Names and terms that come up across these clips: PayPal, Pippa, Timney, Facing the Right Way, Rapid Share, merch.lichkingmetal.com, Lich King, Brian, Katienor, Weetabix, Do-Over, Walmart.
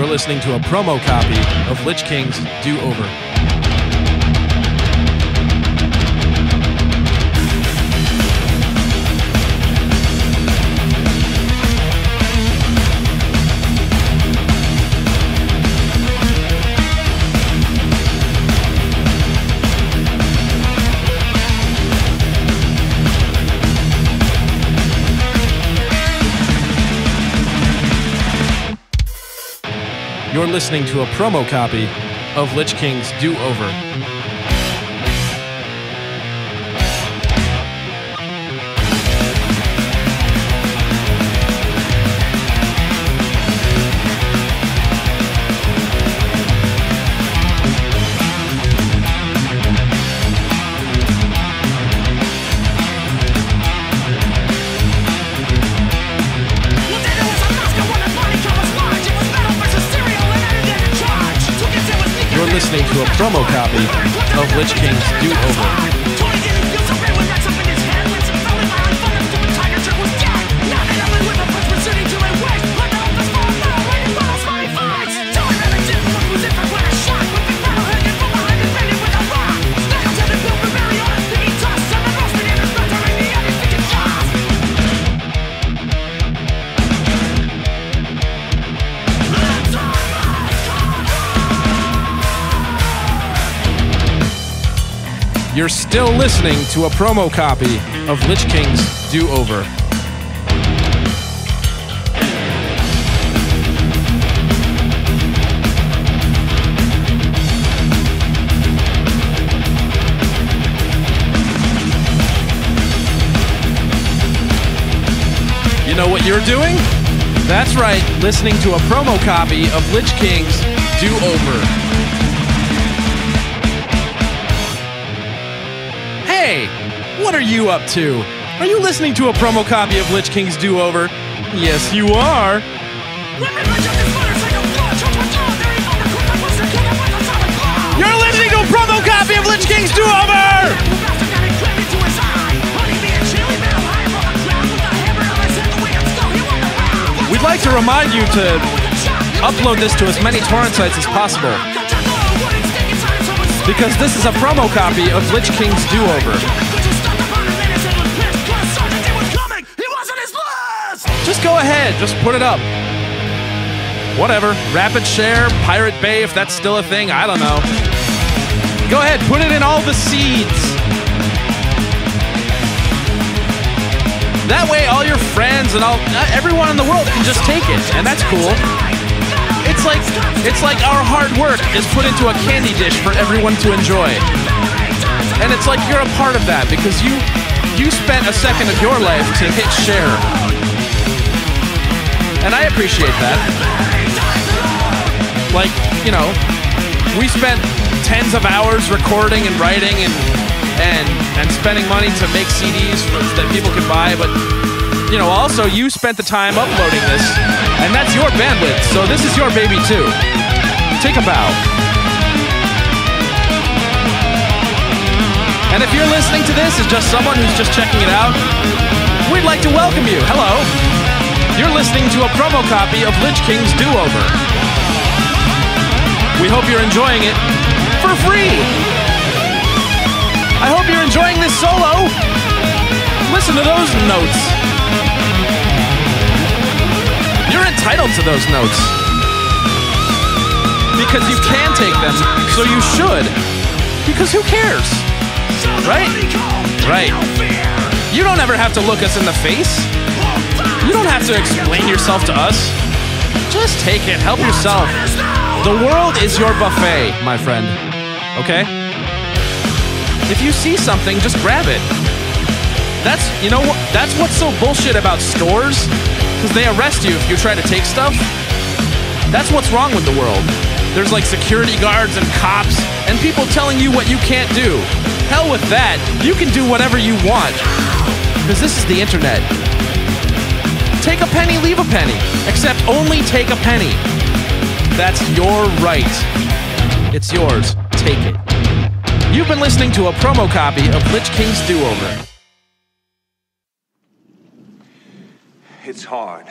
You're listening to a promo copy of Lich King's Do-Over. You're listening to a promo copy of Lich King's Do-Over. Listening to a promo copy of Lich King's Do-Over. You're still listening to a promo copy of Lich King's Do-Over. You know what you're doing? That's right, listening to a promo copy of Lich King's Do-Over. Hey, what are you up to? Are you listening to a promo copy of Lich King's Do-Over? Yes, you are. You're listening to a promo copy of Lich King's Do-Over! We'd like to remind you to upload this to as many torrent sites as possible, because this is a promo copy of Lich King's Do-Over. Just go ahead, just put it up. Whatever, Rapid Share, Pirate Bay, if that's still a thing, I don't know. Go ahead, put it in all the seeds. That way all your friends and everyone in the world can just take it, and that's cool. It's like our hard work is put into a candy dish for everyone to enjoy. And it's like you're a part of that because you spent a second of your life to hit share. And I appreciate that. Like, you know, we spent tens of hours recording and writing and spending money to make CDs that people could buy, but you know, also you spent the time uploading this, and that's your bandwidth, so this is your baby too. Take a bow. And if you're listening to this as just someone who's just checking it out, we'd like to welcome you. Hello. You're listening to a promo copy of Lich King's Do-Over. We hope you're enjoying it for free. I hope you're enjoying this solo. Listen to those notes. You're entitled to those notes, because you can take them, so you should, because who cares, right? Right. You don't ever have to look us in the face. You don't have to explain yourself to us. Just take it. Help yourself. The world is your buffet, my friend. Okay? If you see something, just grab it. That's, you know, that's what's so bullshit about stores. Because they arrest you if you try to take stuff. That's what's wrong with the world. There's like security guards and cops and people telling you what you can't do. Hell with that. You can do whatever you want. Because this is the internet. Take a penny, leave a penny. Except only take a penny. That's your right. It's yours. Take it. You've been listening to a promo copy of Lich King's Do-Over. It's hard.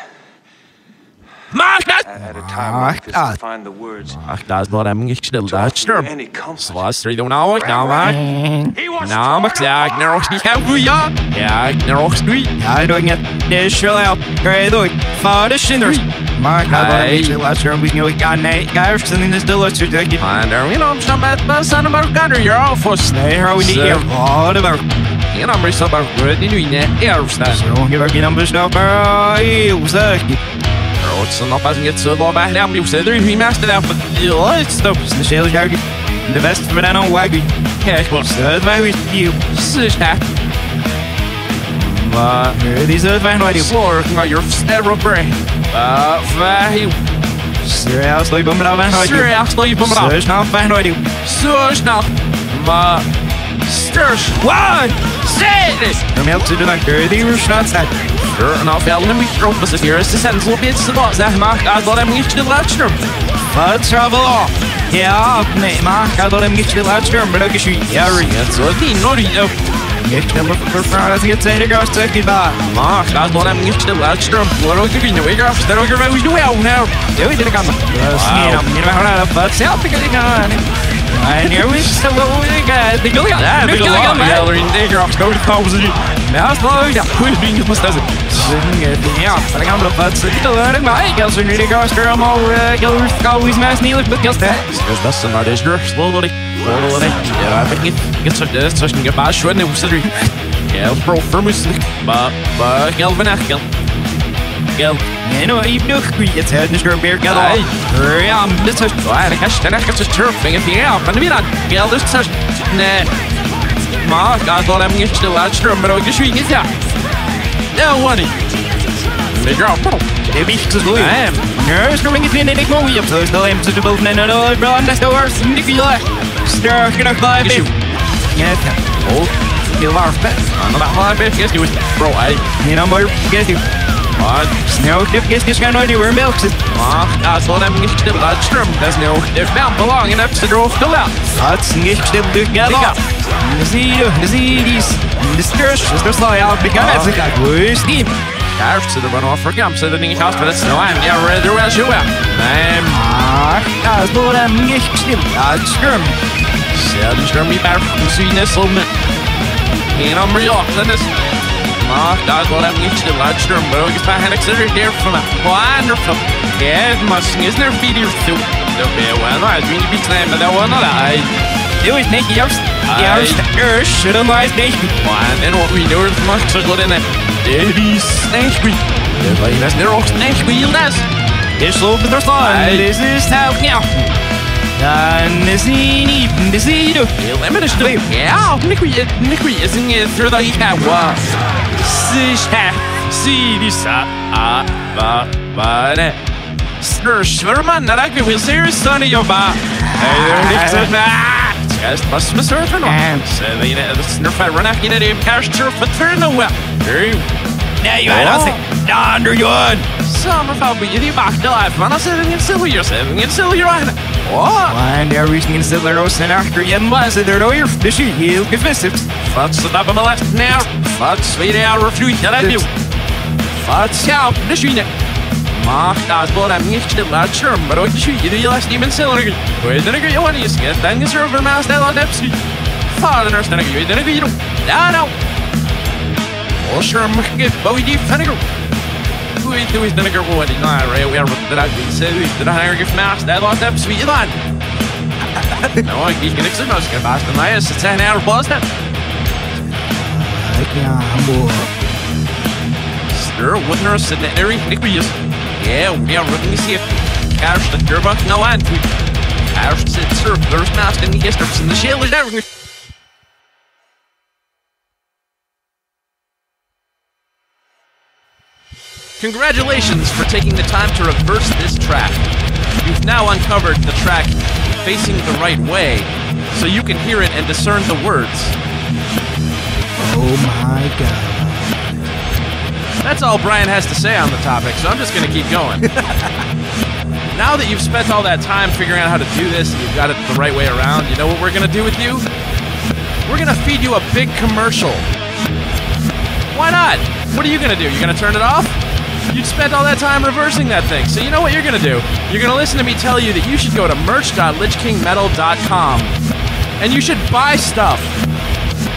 That's not him. That's him. That's three. Don't know. Now, Max. I don't get this show out. Great. For the sinners. Mark, I last year. We knew we got Nate. Guys, in this delicious. And there we know. Some at the son of our gunner. You're all for snare. We need a lot of our. I numbers up our good in the numbers now, the best for that on Waggy. Cash was third by you, sister. These are fine white floor, your several brain. Seriously, bummed out and seriously, bummed out. Search now, find what you search now. Stirs 1 6 Milk to the bunker, the restaurant's head. Sure enough, Ellen and we drove us here as the sentence will be the boss. That Mark, I thought I'm getting the last term. But travel off. Yeah, Mark, I thought I'm getting the last term, but I guess you carry it. So I think not enough. Get the look for France, get the girls to get back. Mark, I thought I'm getting the last term. What are we doing? We're going to go to hell now. Do we get a gun? I'm going to have a selfie going on. And here we still got the Gilligan. The Gilligan Gallery in Digger off Cody Thompson. Now it's low, that quick being almost doesn't. Yeah, but I got the butts. It's a lot of my girls are needing our scrum over. Gilligan's always mass needle, but just that. There's less than our digital. Slowly. Yeah, I think it's a dust. I can get by short and it was a yeah, bro, for me. But Galvin, I know you know it's head and your beer got away. I'm just a flat cash and I got to turfing at the app and we not get this such net. Mark, I thought I'm getting the last room, but I guess we get that. No one. The drop. It be to the lamb. There's going to be an enigma. We have those the lamb to the boat and all around the stores. Nicola. Star can I buy you? Yes. Oh, you are fat. I'm about my best. Yes, you was bro. I you know more. Guess you. No, if this guy knows you were milked. I saw them get the blood strum. There's no, they're bound belong enough to draw the lap. Let's get them together. Disease, distress, just like I'll be gone. It's like a blue steam. I have to run off for gum, so the thing house, but it's no, I'm yeah, rather as you are. I saw them get the blood strum. Seven strum, we back from seeing this moment. And I'm real, then this. Mark, I thought I'm getting the last room, but I guess I had considered there from a wonderful. Yeah, it must be there for you too. There'll be a one, I mean, you be slammed, but that one, not I. It was Nicky, I should have lied, Nicky. And then what we know is much so good in it. Baby's snake, we. That's their old snake, we less. It's over the sun. This is how now. And this need this either. Yeah, Nicky isn't it through the cat was. See this Sir Sherman, that I will see your son in your bar. Just must be certain. So they run after you, they cash your fraternal well. Now you had nothing. Under your own. Some of our beauty back to life, man. I'm sitting in silver, you're sitting in silver, you're on. What? And they're reaching in silver, and after you must, they're no your fishy heel. Confessive. That's the top of my left now. That's the hour of you that I do. That's how this unit. Mark, that's what I'm used to the last term, but I can shoot you the last name in silver. Wait, then I get one, you get then you serve a mouse down on Pepsi. Father, then I get you, then I get you. No, no. Oh, sure, I'm going to get Bowie Deep Vinegar. Who is doing vinegar? What is not right? We are with the Dugby. So, who's the higher gift mask? That lost up, sweet line. No, I can't get it. So, much good mask. And I have a 10-hour pause now. I can't move. Stir with her sitting there. Yeah, we are looking to see if Cash the Gerbuck no end. Cash sits serve. There's mask in the history. And the shield is everything. Congratulations for taking the time to reverse this track. You've now uncovered the track Facing the Right Way, so you can hear it and discern the words. Oh my god. That's all Brian has to say on the topic, so I'm just going to keep going. Now that you've spent all that time figuring out how to do this and you've got it the right way around, you know what we're going to do with you? We're going to feed you a big commercial. Why not? What are you going to do? You going to turn it off? You spent all that time reversing that thing. So you know what you're going to do? You're going to listen to me tell you that you should go to merch.lichkingmetal.com. And you should buy stuff.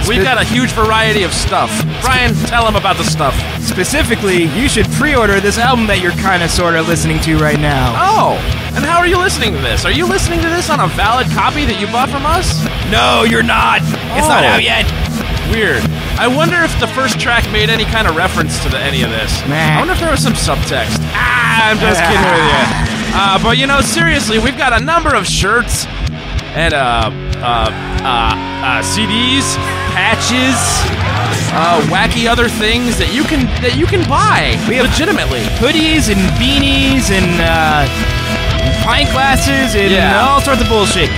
We've got a huge variety of stuff. Brian, tell them about the stuff. Specifically, you should pre-order this album that you're kind of sort of listening to right now. Oh, and how are you listening to this? Are you listening to this on a valid copy that you bought from us? No, you're not. Oh. It's not out yet. Weird. I wonder if the first track made any kind of reference to any of this. Man. I wonder if there was some subtext. I'm just kidding with you. But, you know, seriously, we've got a number of shirts and CDs, patches, wacky other things that you can buy legitimately. Hoodies and beanies and pint glasses and all sorts of bullshit.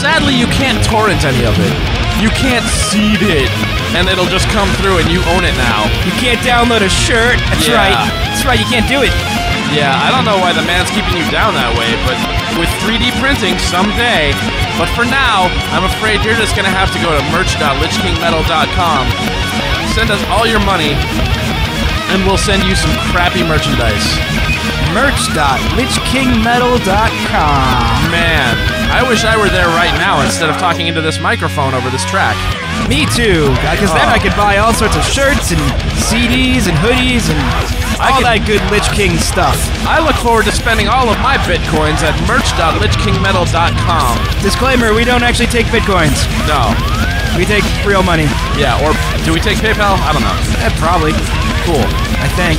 Sadly, you can't torrent any of it. You can't seed it, and it'll just come through, and you own it now. You can't download a shirt. That's right. That's right. You can't do it. Yeah, I don't know why the man's keeping you down that way, but with 3D printing someday. But for now, I'm afraid you're just going to have to go to merch.lichkingmetal.com, send us all your money, and we'll send you some crappy merchandise. merch.lichkingmetal.com. Man, I wish I were there right now instead of talking into this microphone over this track. Me too, because then I could buy all sorts of shirts and CDs and hoodies and... all that good Lich King stuff. I look forward to spending all of my bitcoins at merch.lichkingmetal.com. Disclaimer, we don't actually take bitcoins. No. We take real money. Yeah, or do we take PayPal? I don't know. Probably. Cool. I think.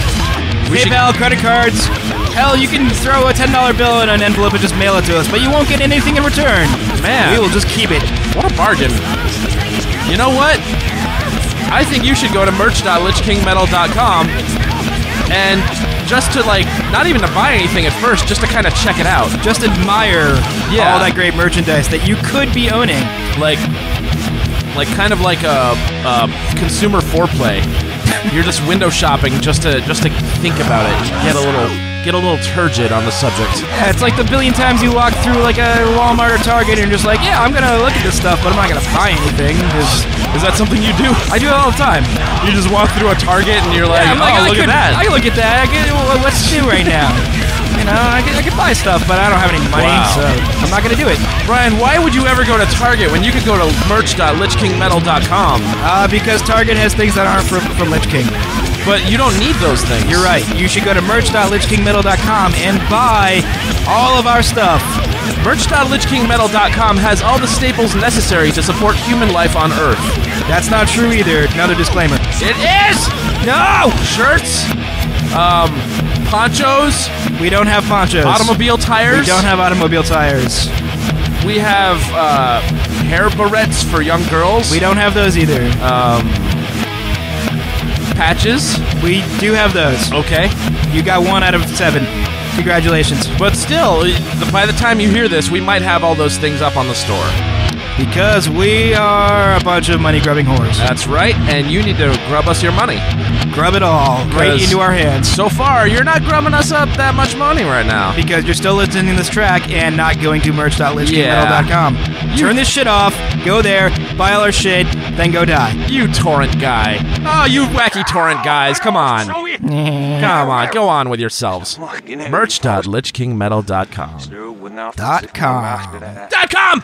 PayPal, credit cards. Hell, you can throw a $10 bill in an envelope and just mail it to us, but you won't get anything in return. Man. We will just keep it. What a bargain. You know what? I think you should go to merch.lichkingmetal.com. And just to, like, not even to buy anything at first, just to kind of check it out. Just admire all that great merchandise that you could be owning. Like kind of like a consumer foreplay. You're just window shopping just to think about it. Get a little turgid on the subject. Yeah, it's like the billion times you walk through like a Walmart or Target and you're just like, yeah, I'm gonna look at this stuff, but I'm not gonna buy anything. Is that something you do? I do it all the time. You just walk through a Target and you're like, oh, look at that. I can look at that. What's new right now? You know, I could buy stuff, but I don't have any money, so I'm not gonna do it. Brian, why would you ever go to Target when you could go to merch.lichkingmetal.com? Because Target has things that aren't from Lich King. But you don't need those things. You're right. You should go to merch.lichkingmetal.com and buy all of our stuff. Merch.lichkingmetal.com has all the staples necessary to support human life on Earth. That's not true either. Another disclaimer. It is! No! Shirts. Ponchos. We don't have ponchos. Automobile tires. We don't have automobile tires. We have hair barrettes for young girls. We don't have those either. Patches? We do have those. Okay. You got 1 out of 7. Congratulations. But still, by the time you hear this, we might have all those things up on the store. Because we are a bunch of money-grubbing whores. That's right, and you need to grub us your money. Grub it all right into our hands. So far, you're not grubbing us up that much money right now. Because you're still listening to this track and not going to merch.lichkingmetal.com. Turn this shit off, go there, buy all our shit, then go die. You torrent guy. Oh, you wacky torrent guys. Come on. Come on. Go on with yourselves. Merch.lichkingmetal.com. .com. .com.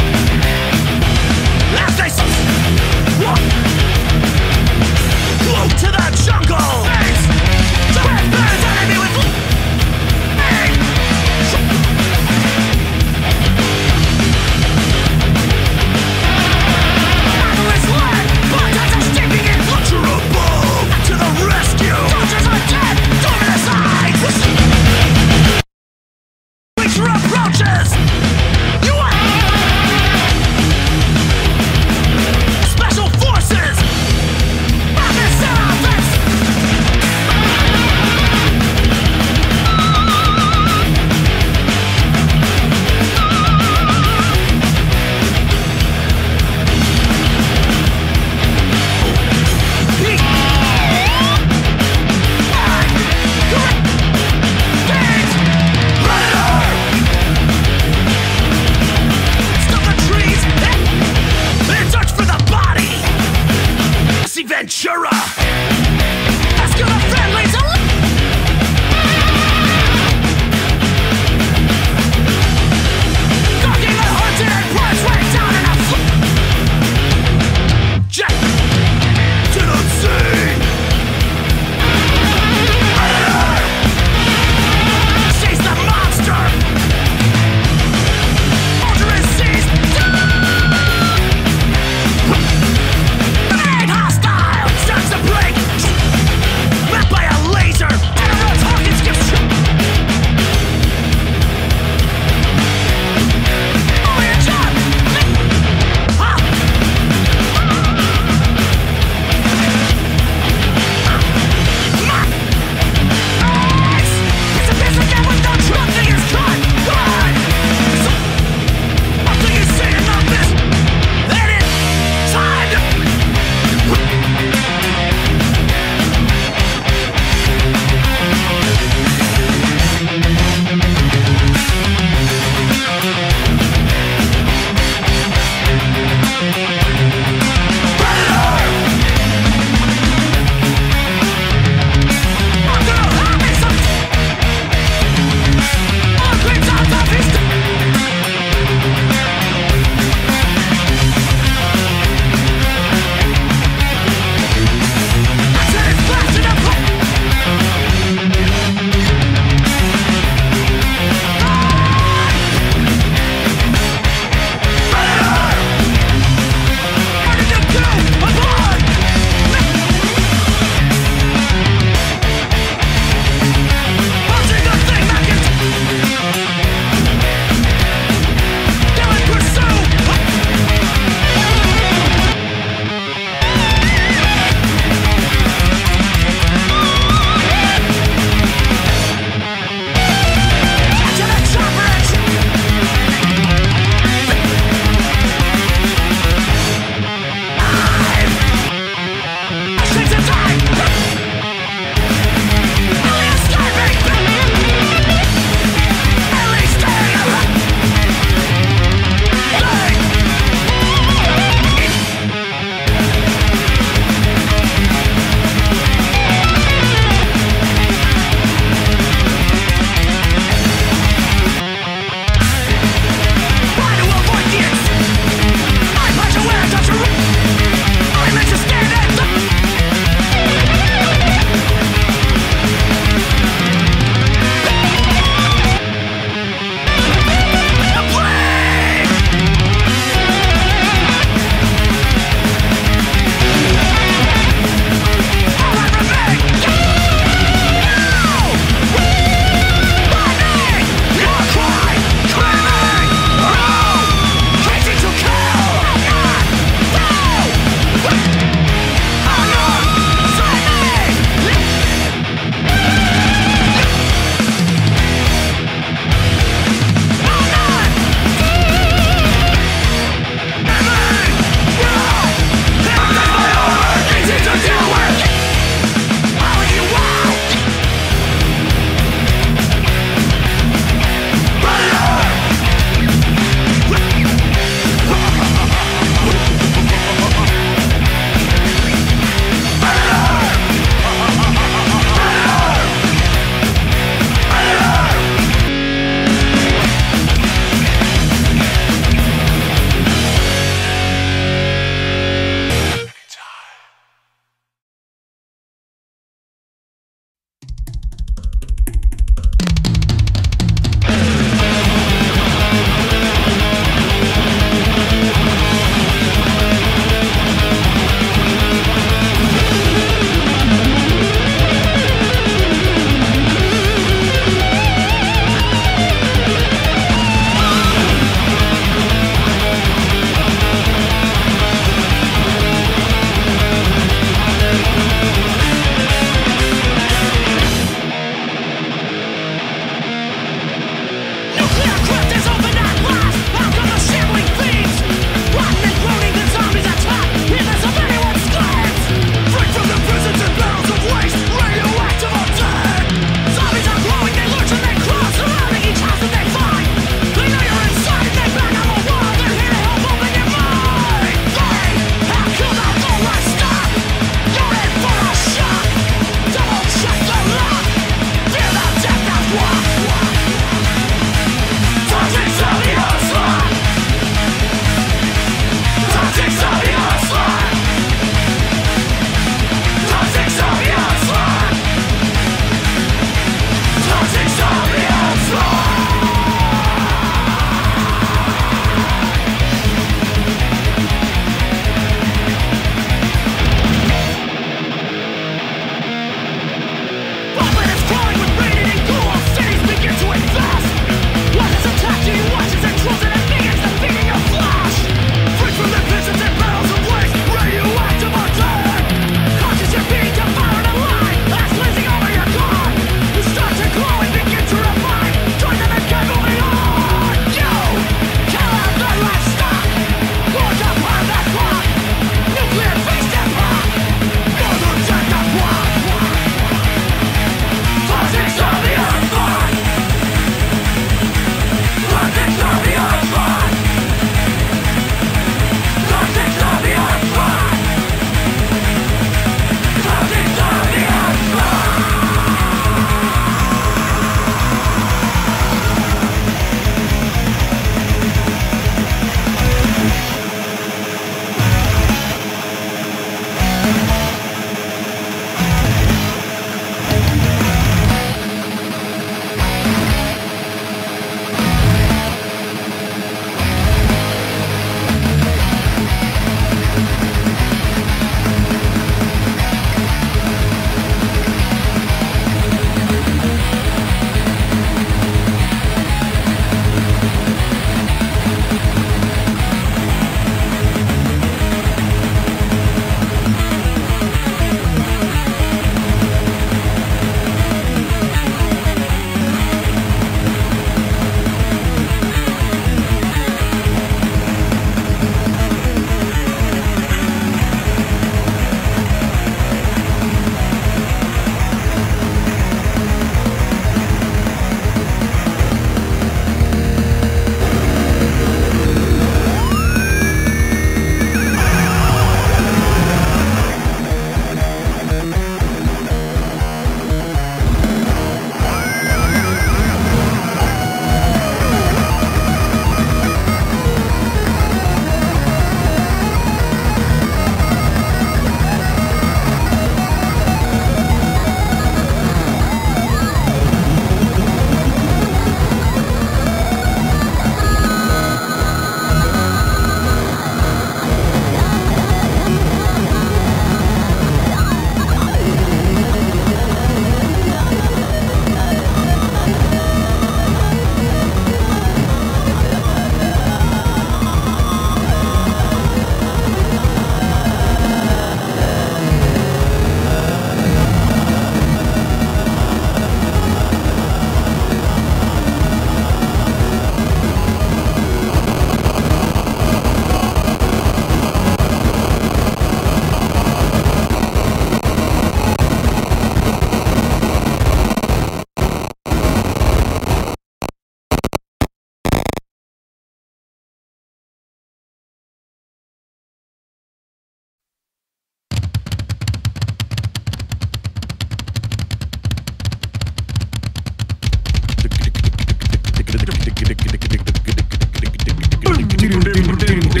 Ooh,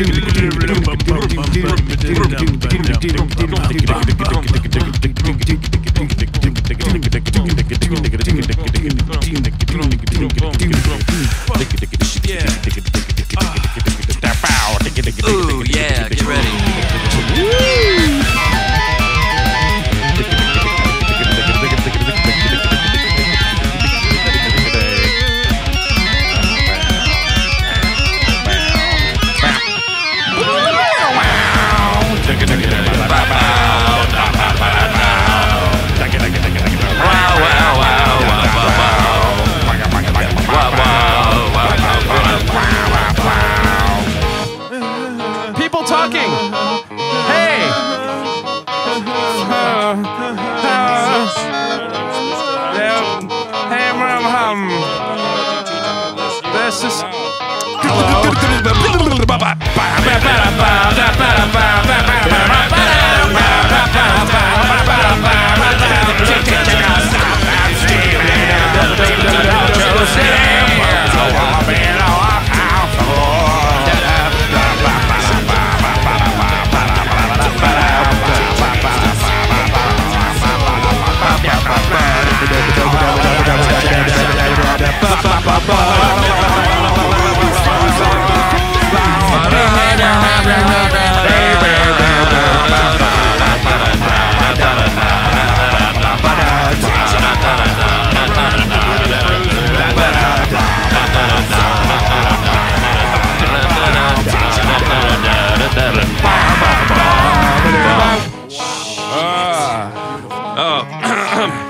yeah, get ready.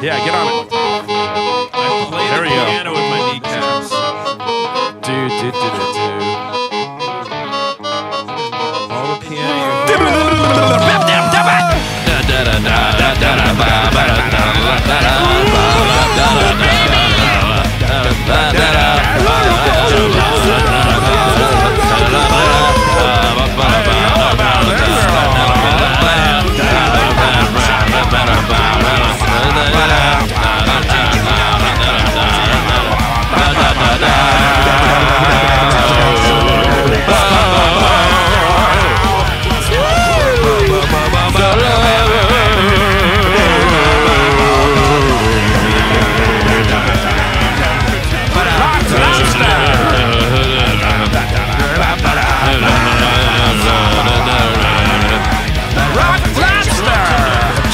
Yeah, get on it. I play the piano with my kneecaps. All the piano.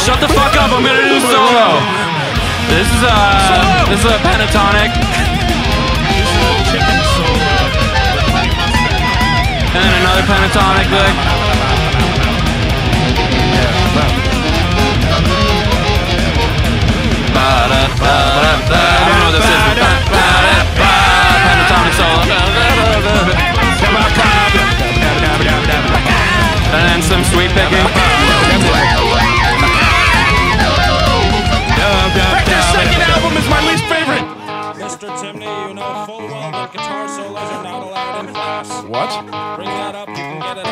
Shut the fuck up, I'm gonna do solo! This is a pentatonic. And then another pentatonic lick. I don't know what this is, but pentatonic solo. And then some sweep picking. This second album is my least favorite! Mr. Timney, you know full well that guitar solos are not allowed in class. What? Bring that up, you can get it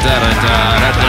afterwards.